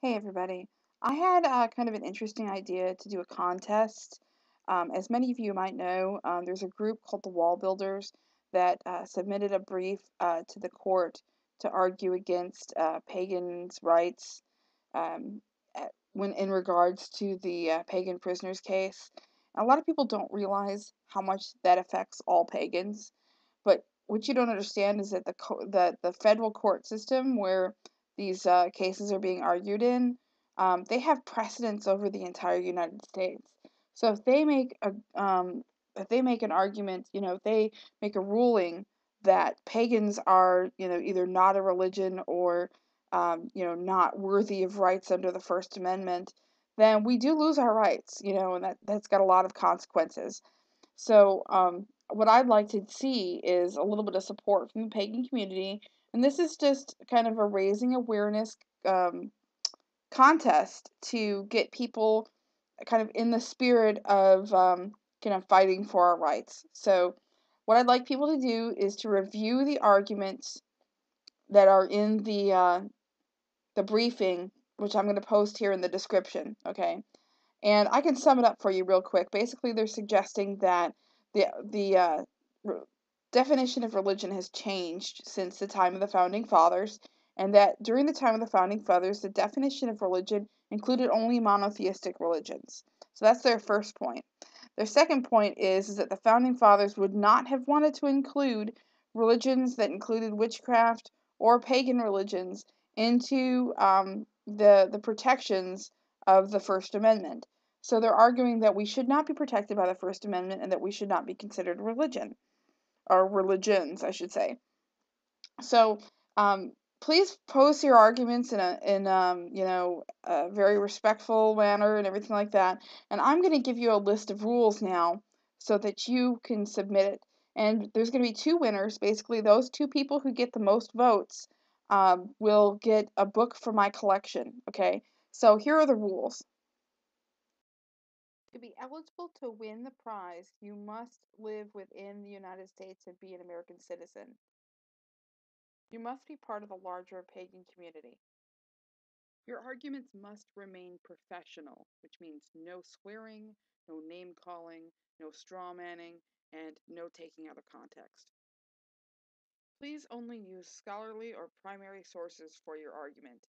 Hey everybody, I had kind of an interesting idea to do a contest. As many of you might know, there's a group called the Wallbuilders that submitted a brief to the court to argue against pagans' rights in regards to the pagan prisoners case. And a lot of people don't realize how much that affects all pagans, but what you don't understand is that the federal court system where these cases are being argued in, they have precedence over the entire United States. So if they make a an argument, if they make a ruling that pagans are, either not a religion or, not worthy of rights under the First Amendment, then we do lose our rights, and that's got a lot of consequences. So what I'd like to see is a little bit of support from the pagan community. And this is just kind of a raising awareness contest to get people kind of in the spirit of fighting for our rights. So what I'd like people to do is to review the arguments that are in the briefing, which I'm going to post here in the description, okay? And I can sum it up for you real quick. Basically, they're suggesting that the definition of religion has changed since the time of the Founding Fathers, and that during the time of the Founding Fathers, the definition of religion included only monotheistic religions. So that's their first point. Their second point is that the Founding Fathers would not have wanted to include religions that included witchcraft or pagan religions into the protections of the First Amendment. So they're arguing that we should not be protected by the First Amendment and that we should not be considered religion. Or religions, I should say. So, please pose your arguments in a very respectful manner and everything like that. And I'm going to give you a list of rules now so that you can submit it. And there's going to be two winners. Basically, those two people who get the most votes will get a book from my collection. Okay. So here are the rules. To be eligible to win the prize, you must live within the United States and be an American citizen. You must be part of a larger pagan community. Your arguments must remain professional, which means no swearing, no name-calling, no straw-manning, and no taking out of context. Please only use scholarly or primary sources for your argument.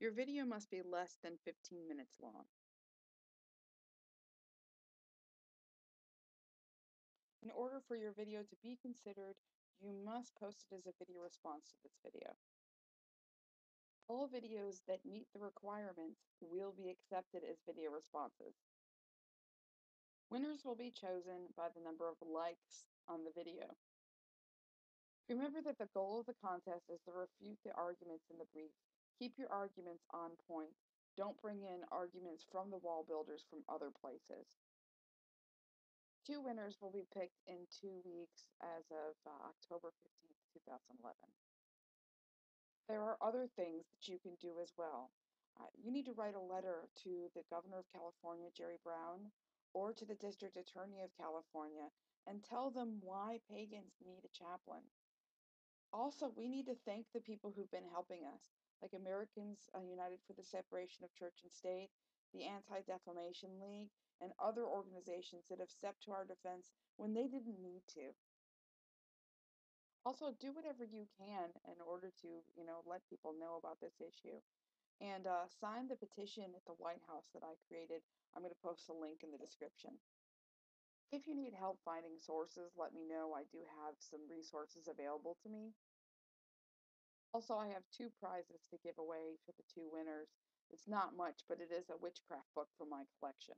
Your video must be less than 15 minutes long. In order for your video to be considered, you must post it as a video response to this video. All videos that meet the requirements will be accepted as video responses. Winners will be chosen by the number of likes on the video. Remember that the goal of the contest is to refute the arguments in the brief. Keep your arguments on point. Don't bring in arguments from the Wallbuilders from other places. Two winners will be picked in 2 weeks as of October 15th, 2011. There are other things that you can do as well. You need to write a letter to the Governor of California, Jerry Brown, or to the District Attorney of California and tell them why pagans need a chaplain. Also, we need to thank the people who've been helping us, like Americans United for the Separation of Church and State, the Anti-Defamation League, and other organizations that have stepped to our defense when they didn't need to. Also, do whatever you can in order to, let people know about this issue. And sign the petition at the White House that I created. I'm going to post a link in the description. If you need help finding sources, let me know. I do have some resources available to me. Also, I have two prizes to give away to the two winners. It's not much, but it is a witchcraft book from my collection.